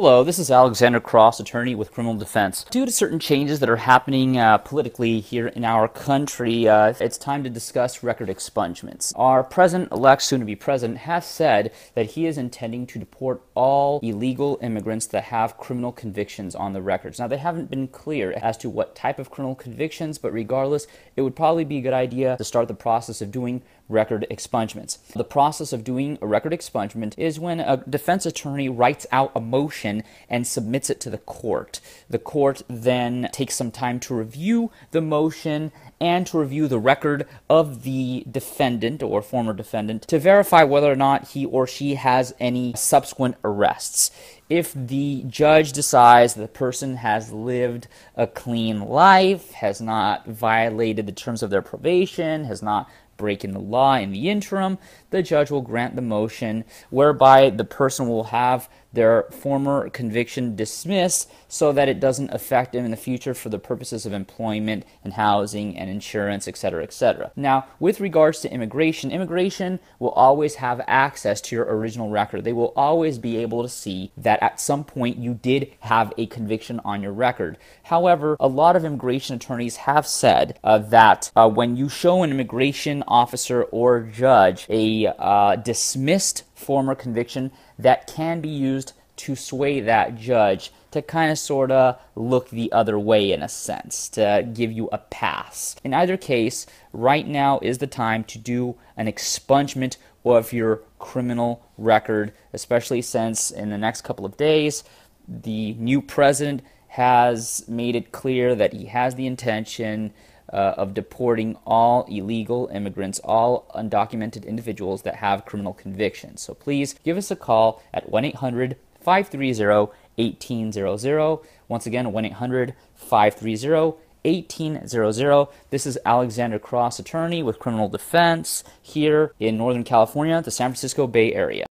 Hello, this is Alexander Cross, attorney with criminal defense. Due to certain changes that are happening politically here in our country, it's time to discuss record expungements. Our president-elect, soon-to-be president, has said that he is intending to deport all illegal immigrants that have criminal convictions on the records. Now, they haven't been clear as to what type of criminal convictions, but regardless, it would probably be a good idea to start the process of doing record expungements. The process of doing a record expungement is when a defense attorney writes out a motion and submits it to the court. The court then takes some time to review the motion and to review the record of the defendant or former defendant to verify whether or not he or she has any subsequent arrests. If the judge decides that the person has lived a clean life, has not violated the terms of their probation, has not breaking the law in the interim, the judge will grant the motion whereby the person will have their former conviction dismissed so that it doesn't affect them in the future for the purposes of employment and housing and insurance, etc., etc. Now, with regards to immigration will always have access to your original record. They will always be able to see that at some point you did have a conviction on your record. However, a lot of immigration attorneys have said that when you show an immigration officer or judge a dismissed former conviction, that can be used to sway that judge to kind of sort of look the other way in a sense, to give you a pass. In either case, right now is the time to do an expungement of your criminal record, especially since in the next couple of days, the new president has made it clear that he has the intention of deporting all illegal immigrants, all undocumented individuals that have criminal convictions. So please give us a call at 1-800-530-1800. Once again, 1-800-530-1800. This is Alexander Cross, attorney with criminal defense here in Northern California, the San Francisco Bay Area.